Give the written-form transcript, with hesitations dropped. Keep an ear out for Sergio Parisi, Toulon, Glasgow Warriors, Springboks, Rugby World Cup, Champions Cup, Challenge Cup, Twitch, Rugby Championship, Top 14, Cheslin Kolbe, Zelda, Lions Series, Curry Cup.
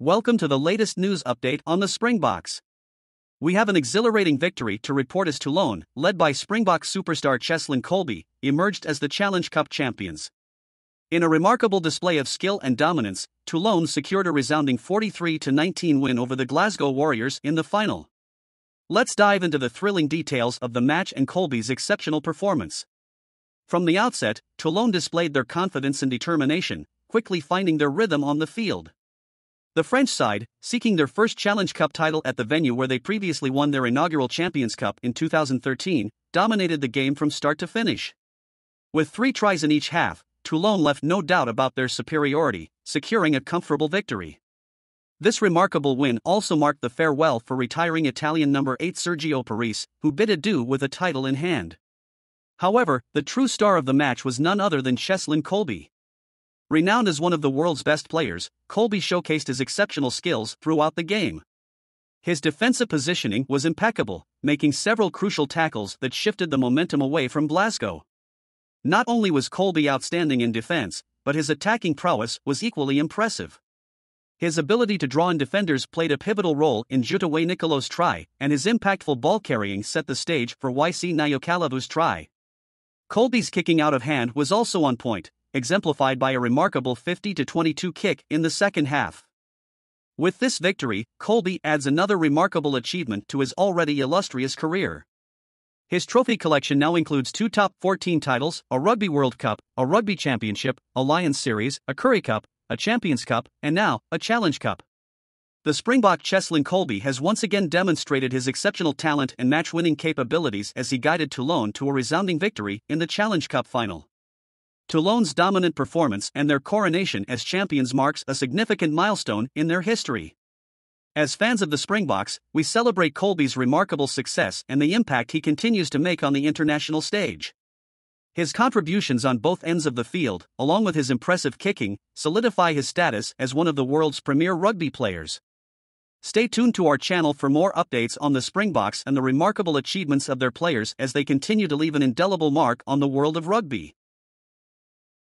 Welcome to the latest news update on the Springboks. We have an exhilarating victory to report as Toulon, led by Springbok superstar Cheslin Kolbe, emerged as the Challenge Cup champions. In a remarkable display of skill and dominance, Toulon secured a resounding 43-19 win over the Glasgow Warriors in the final. Let's dive into the thrilling details of the match and Kolbe's exceptional performance. From the outset, Toulon displayed their confidence and determination, quickly finding their rhythm on the field. The French side, seeking their first Challenge Cup title at the venue where they previously won their inaugural Champions Cup in 2013, dominated the game from start to finish. With three tries in each half, Toulon left no doubt about their superiority, securing a comfortable victory. This remarkable win also marked the farewell for retiring Italian number 8 Sergio Parisi, who bid adieu with a title in hand. However, the true star of the match was none other than Cheslin Kolbe. Renowned as one of the world's best players, Kolbe showcased his exceptional skills throughout the game. His defensive positioning was impeccable, making several crucial tackles that shifted the momentum away from Glasgow. Not only was Kolbe outstanding in defense, but his attacking prowess was equally impressive. His ability to draw in defenders played a pivotal role in Jutaway Nicolo's try, and his impactful ball carrying set the stage for YC Nyokalavu's try. Kolbe's kicking out of hand was also on point, exemplified by a remarkable 50-22 kick in the second half. With this victory, Kolbe adds another remarkable achievement to his already illustrious career. His trophy collection now includes two Top 14 titles, a Rugby World Cup, a Rugby Championship, a Lions Series, a Curry Cup, a Champions Cup, and now, a Challenge Cup. The Springbok Cheslin Kolbe has once again demonstrated his exceptional talent and match-winning capabilities as he guided Toulon to a resounding victory in the Challenge Cup final. Toulon's dominant performance and their coronation as champions marks a significant milestone in their history. As fans of the Springboks, we celebrate Kolbe's remarkable success and the impact he continues to make on the international stage. His contributions on both ends of the field, along with his impressive kicking, solidify his status as one of the world's premier rugby players. Stay tuned to our channel for more updates on the Springboks and the remarkable achievements of their players as they continue to leave an indelible mark on the world of rugby.